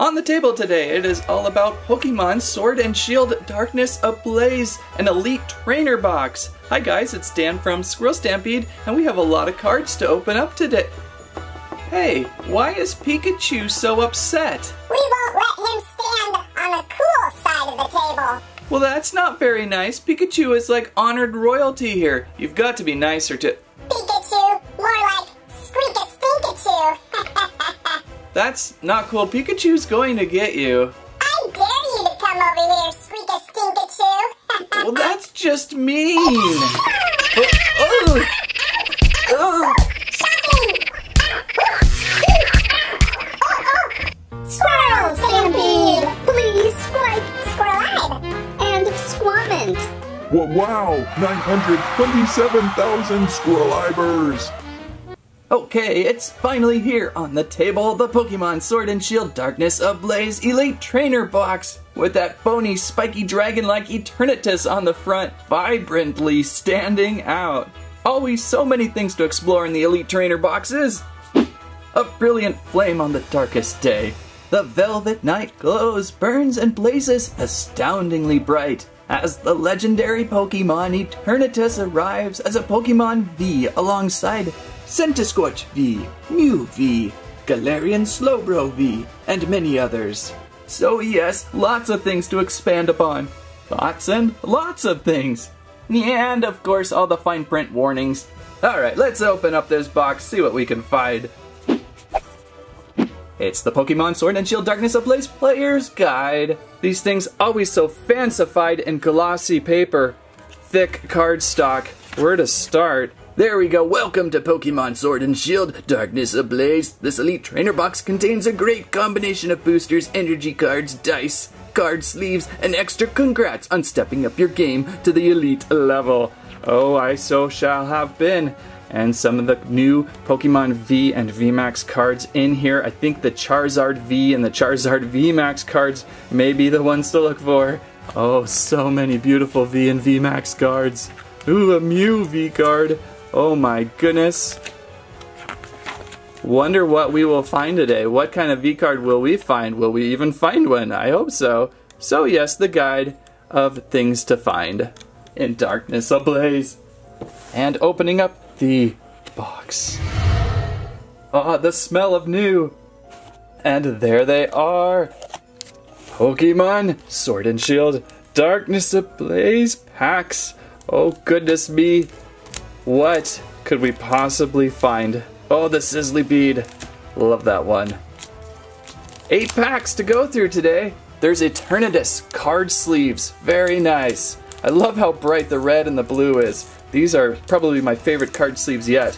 On the table today, it is all about Pokemon Sword and Shield Darkness Ablaze, an Elite Trainer Box. Hi guys, it's Dan from Squirrel Stampede, and we have a lot of cards to open up today. Hey, why is Pikachu so upset? We won't let him stand on the cool side of the table. Well, that's not very nice. Pikachu is like honored royalty here. You've got to be nicer to... Pikachu, more like Squeak-a-Stinkachu. That's not cool. Pikachu's going to get you. I dare you to come over here, Squeak-a-Stinkachu. Well, that's just mean. Oh. Squirrel Stampede! Please swipe Squirrel and Squirment! Wow! 927,000 Squirrelibers! Okay, it's finally here on the table, the Pokemon Sword and Shield Darkness Ablaze Elite Trainer Box! With that bony, spiky dragon-like Eternatus on the front, vibrantly standing out. Always so many things to explore in the Elite Trainer Boxes! A brilliant flame on the darkest day. The velvet night glows, burns, and blazes astoundingly bright as the legendary Pokemon Eternatus arrives as a Pokemon V alongside Centiskorch V, Mew V, Galarian Slowbro V, and many others. So yes, lots of things to expand upon. Lots and lots of things. And of course, all the fine print warnings. Alright, let's open up this box, see what we can find. It's the Pokemon Sword and Shield Darkness Ablaze Player's Guide. These things always so fancified in glossy paper. Thick cardstock. Where to start? There we go. Welcome to Pokemon Sword and Shield Darkness Ablaze. This Elite Trainer Box contains a great combination of boosters, energy cards, dice, card sleeves, and extra congrats on stepping up your game to the elite level. Oh, I so shall have been. And some of the new Pokemon V and VMAX cards in here. I think the Charizard V and the Charizard VMAX cards may be the ones to look for. Oh, so many beautiful V and VMAX cards. Ooh, a Mew V card. Oh my goodness. Wonder what we will find today. What kind of V card will we find? Will we even find one? I hope so. So yes, the guide of things to find in Darkness Ablaze. And opening up the box. Ah, the smell of new. And there they are. Pokemon Sword and Shield Darkness Ablaze packs. Oh goodness me. What could we possibly find? Oh, the Sizzlypede. Love that one. 8 packs to go through today. There's Eternatus card sleeves. Very nice. I love how bright the red and the blue is. These are probably my favorite card sleeves yet.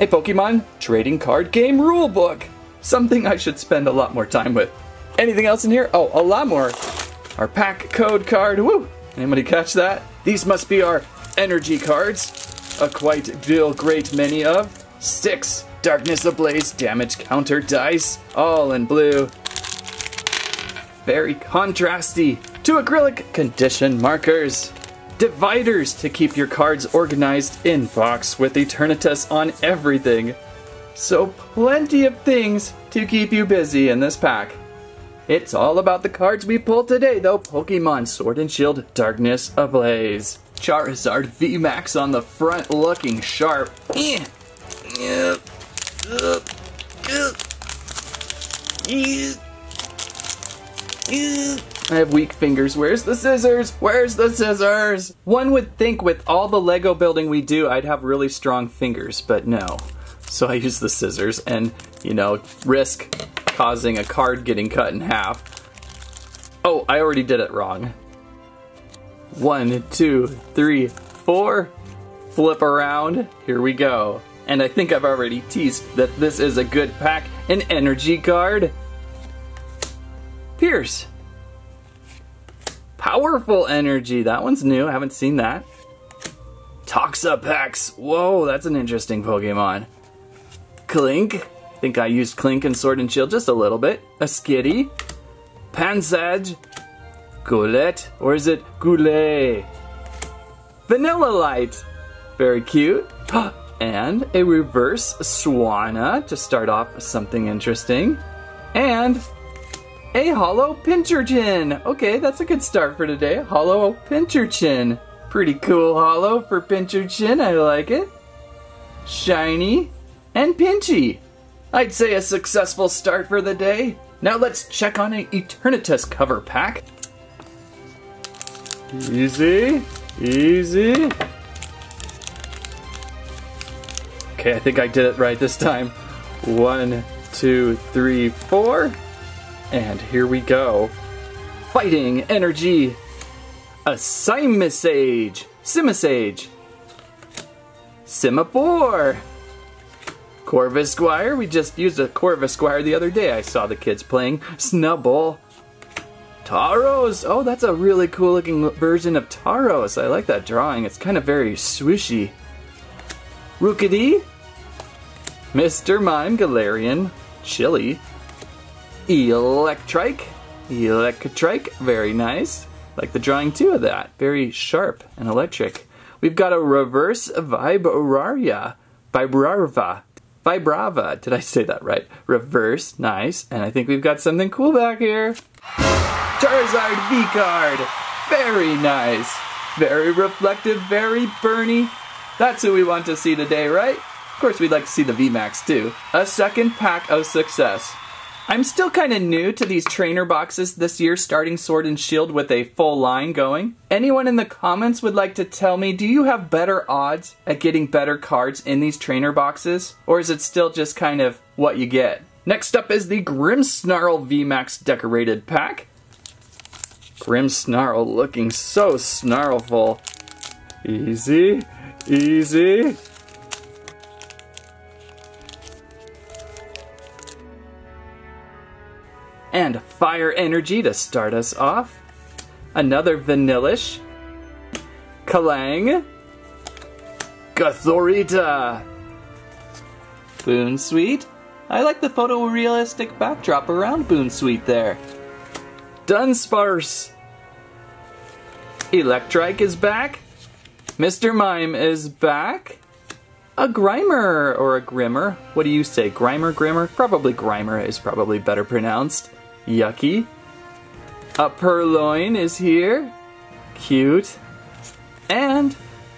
A Pokemon Trading Card Game Rulebook! Something I should spend a lot more time with. Anything else in here? Oh, a lot more. Our pack code card, woo! Anybody catch that? These must be our energy cards. A quite deal great many of. 6 Darkness Ablaze damage counter dice, all in blue. Very contrasty. 2 acrylic condition markers. Dividers to keep your cards organized in box with Eternatus on everything. So plenty of things to keep you busy in this pack. It's all about the cards we pull today though. Pokemon Sword and Shield Darkness Ablaze. Charizard VMAX on the front looking sharp. I have weak fingers. Where's the scissors? Where's the scissors? One would think with all the Lego building we do, I'd have really strong fingers, but no. So I use the scissors and, you know, risk causing a card getting cut in half. Oh, I already did it wrong. 1, 2, 3, 4. Flip around. Here we go. And I think I've already teased that this is a good pack. An energy card. Pierce. Powerful energy, that one's new, I haven't seen that. Toxapex, whoa, that's an interesting Pokemon. Clink, I think I used Clink in Sword and Shield just a little bit. A Skitty, Pansage, Goulette, or is it Goulet? Vanillish, very cute. And a reverse Swanna to start off something interesting. And a Holo Pincherchin. Okay, that's a good start for today. Holo Pincherchin. Pretty cool Holo for Pincherchin. I like it. Shiny and Pinchy. I'd say a successful start for the day. Now let's check on an Eternatus cover pack. Easy, easy. Okay, I think I did it right this time. 1, 2, 3, 4. And here we go. Fighting energy. A Simisage. Simisage. Simapore. Corvus Squire. We just used a Corvus Squire the other day. I saw the kids playing. Snubbull. Tauros. Oh, that's a really cool looking version of Tauros. I like that drawing. It's kind of very swooshy. Rookity. Mr. Mime, Galarian, Chili, Electrike, Electrike, very nice. Like the drawing too of that, very sharp and electric. We've got a reverse Vibrava, did I say that right? Reverse, nice, and I think we've got something cool back here. Charizard V-Card, very nice, very reflective, very Bernie. That's who we want to see today, right? Of course, we'd like to see the VMAX too. A second pack of success. I'm still kind of new to these trainer boxes this year, starting Sword and Shield with a full line going. Anyone in the comments would like to tell me, do you have better odds at getting better cards in these trainer boxes? Or is it still just kind of what you get? Next up is the Grimmsnarl VMAX decorated pack. Grimmsnarl looking so snarlful. Easy, easy. And fire energy to start us off. Another Vanillish. Kalang. Gothorita. Boonsuite. I like the photorealistic backdrop around Boonsuite there. Dunsparce. Electrike is back. Mr. Mime is back. A Grimer or a Grimmer. What do you say? Grimer, Grimmer? Probably Grimer is probably better pronounced. Yucky. A Purloin is here. Cute. And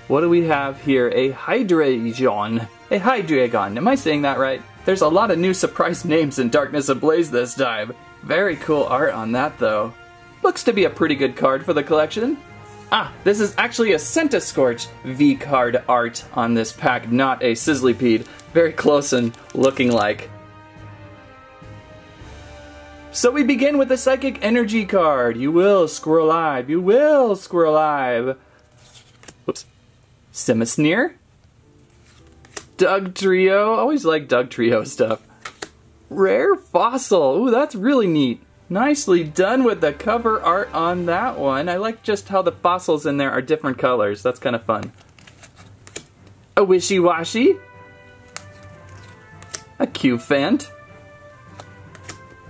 what do we have here? A Hydreigon. A Hydreigon. Am I saying that right? There's a lot of new surprise names in Darkness Ablaze this time. Very cool art on that though. Looks to be a pretty good card for the collection. Ah, this is actually a Centiskorch V-Card art on this pack, not a Sizzlypede. Very close and looking like. So we begin with the Psychic Energy card. You will Squirrelive, you will Squirrelive. Whoops. Simisneer. Doug Trio, always like Doug Trio stuff. Rare Fossil, ooh that's really neat. Nicely done with the cover art on that one. I like just how the fossils in there are different colors, that's kind of fun. A Wishy-Washy. A Q-Fant.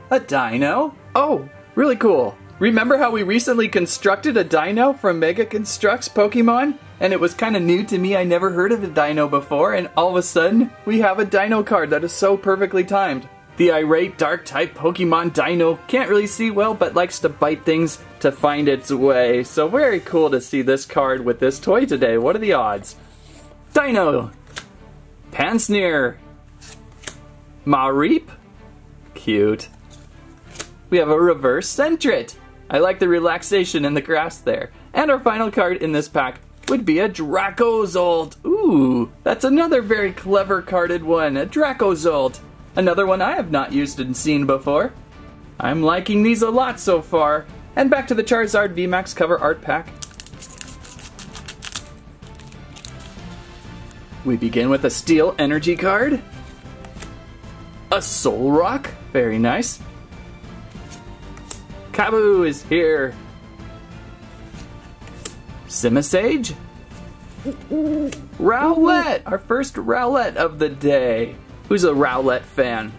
A dino? Oh, really cool. Remember how we recently constructed a dino from Mega Constructs Pokemon? And it was kind of new to me, I never heard of a dino before, and all of a sudden, we have a dino card that is so perfectly timed. The irate dark-type Pokemon dino can't really see well, but likes to bite things to find its way. So very cool to see this card with this toy today. What are the odds? Dino. Pansnir. Mareep. Cute. We have a reverse Sentret. I like the relaxation in the grass there. And our final card in this pack would be a Dracozolt. Ooh, that's another very clever carded one, a Dracozolt. Another one I have not used and seen before. I'm liking these a lot so far. And back to the Charizard VMAX cover art pack. We begin with a Steel Energy card. A Solrock, very nice. Kabu is here. Simisage. Rowlet, our first Rowlet of the day. Who's a Rowlet fan?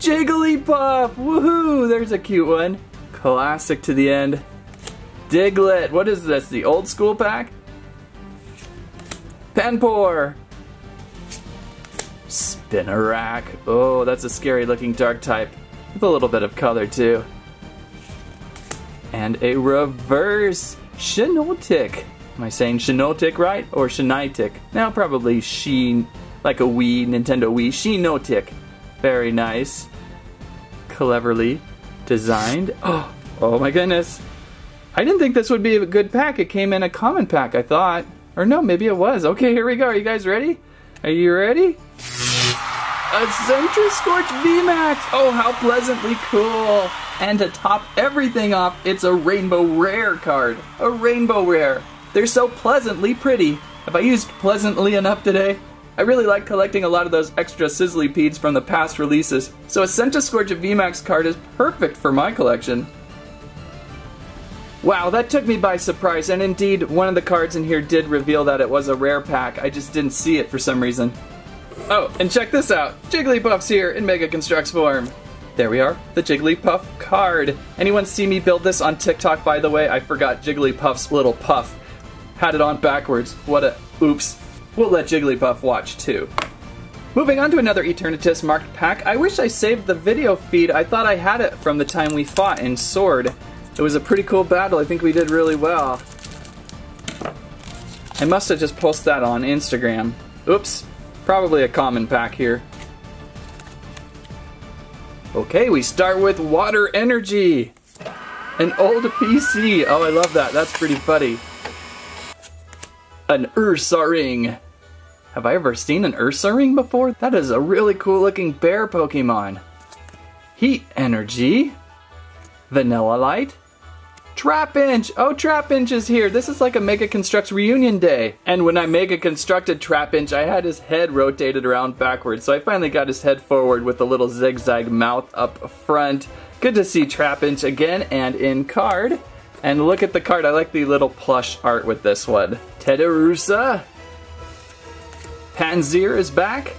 Jigglypuff, woohoo, there's a cute one. Classic to the end. Diglett, what is this, the old school pack? Panpour. Spinarak, oh, that's a scary looking dark type with a little bit of color too. and a reverse Shinotic. Am I saying Shinotic right or Shinitic? Now probably she, like a Wii, Nintendo Wii, Shinotic. Very nice. Cleverly designed. Oh, oh my goodness. I didn't think this would be a good pack. It came in a common pack, I thought. Or no, maybe it was. Okay, here we go. Are you guys ready? Are you ready? A Centiskorch VMAX! Oh, how pleasantly cool! And to top everything off, it's a Rainbow Rare card. A Rainbow Rare. They're so pleasantly pretty. Have I used pleasantly enough today? I really like collecting a lot of those extra Sizzlypedes from the past releases, so a Centiskorch VMAX card is perfect for my collection. Wow, that took me by surprise, and indeed, one of the cards in here did reveal that it was a rare pack. I just didn't see it for some reason. Oh, and check this out! Jigglypuff's here in Mega Constructs form! There we are, the Jigglypuff card! Anyone see me build this on TikTok, by the way? I forgot Jigglypuff's little puff. Had it on backwards. What a... oops. We'll let Jigglypuff watch, too. Moving on to another Eternatus marked pack. I wish I saved the video feed. I thought I had it from the time we fought in Sword. It was a pretty cool battle. I think we did really well. I must have just posted that on Instagram. Oops. Probably a common pack here. Okay, we start with Water Energy! An old PC! Oh, I love that. That's pretty funny. An Ursaring! Have I ever seen an Ursaring before? That is a really cool looking bear Pokemon. Heat Energy. Vanilla Light. Trapinch! Oh, Trapinch is here! This is like a Mega Constructs reunion day! And when I Mega Constructed Trapinch, I had his head rotated around backwards, so I finally got his head forward with a little zigzag mouth up front. Good to see Trapinch again, and in card. And look at the card, I like the little plush art with this one. Tedderusa! Panzer is back.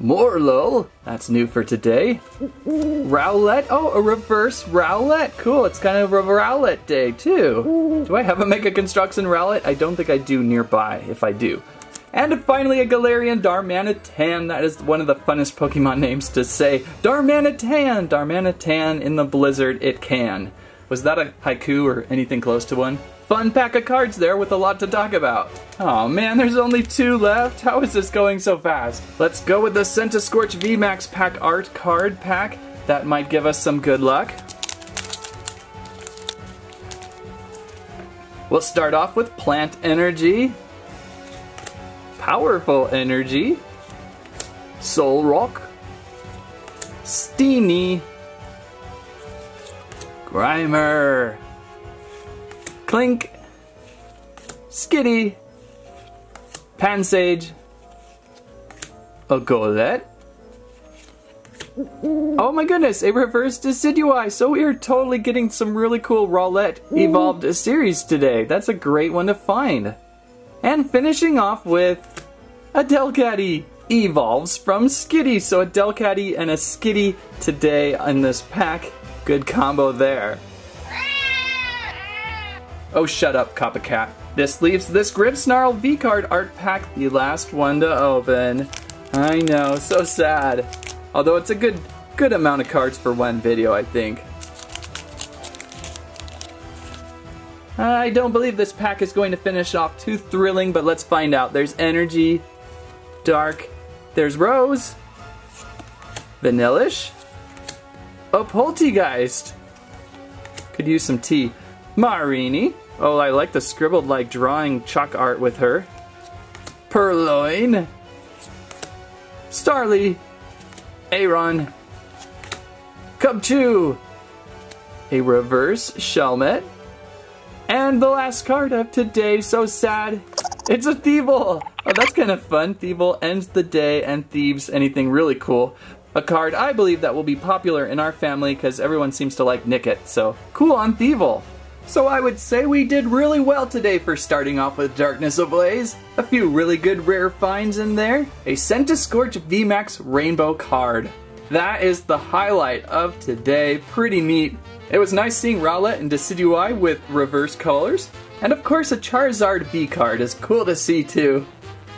Morlul, that's new for today. Rowlet, oh, a reverse Rowlet, cool, it's kind of a Rowlet day too. Do I have a Mega Constructs in Rowlet? I don't think I do nearby, if I do. And finally a Galarian Darmanitan, that is one of the funnest Pokemon names to say. Darmanitan, Darmanitan in the blizzard, it can. Was that a haiku or anything close to one? Fun pack of cards there with a lot to talk about. Oh man, there's only two left. How is this going so fast? Let's go with the Centiskorch VMAX pack art card pack. That might give us some good luck. We'll start off with Plant Energy. Powerful Energy. Solrock. Steenie. Grimer. Clink, Skitty, Pansage, a Golette. Oh my goodness, a reverse Decidueye. So we are totally getting some really cool Rowlet evolved series today. That's a great one to find. And finishing off with a Delcatty. Evolves from Skitty. So a Delcatty and a Skitty today in this pack. Good combo there. Oh, shut up, Copycat. This leaves this Grimmsnarl V-Card art pack, the last one to open. I know, so sad. Although it's a good amount of cards for one video, I think. I don't believe this pack is going to finish off too thrilling, but let's find out. There's Energy, Dark, there's Rose, Vanillish, a Poltegeist. Could use some tea. Marini. Oh, I like the scribbled like drawing chalk art with her. Purloin. Starly. Aron. Cubchoo. A reverse Shelmet. And the last card of today, so sad. It's a Thievul. Oh, that's kind of fun. Thievul ends the day and thieves anything really cool. A card I believe that will be popular in our family because everyone seems to like Nick it. So cool on Thievul. So I would say we did really well today for starting off with Darkness Ablaze. A few really good rare finds in there. A Centiskorch VMAX Rainbow card. That is the highlight of today. Pretty neat. It was nice seeing Rowlet and Decidueye with reverse colors. And of course a Charizard V card is cool to see too.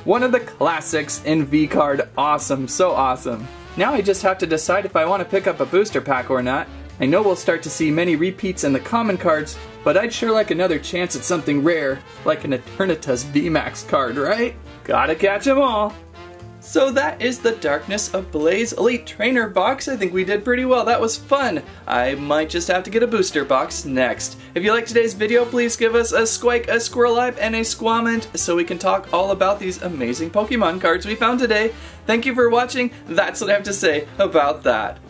One of the classics in V card. Awesome, so awesome. Now I just have to decide if I want to pick up a booster pack or not. I know we'll start to see many repeats in the common cards, but I'd sure like another chance at something rare, like an Eternatus VMAX card, right? Gotta catch them all! So that is the Darkness Ablaze Elite Trainer box. I think we did pretty well. That was fun. I might just have to get a booster box next. If you liked today's video, please give us a squike, a squirrel live, and a squamment so we can talk all about these amazing Pokemon cards we found today. Thank you for watching. That's what I have to say about that.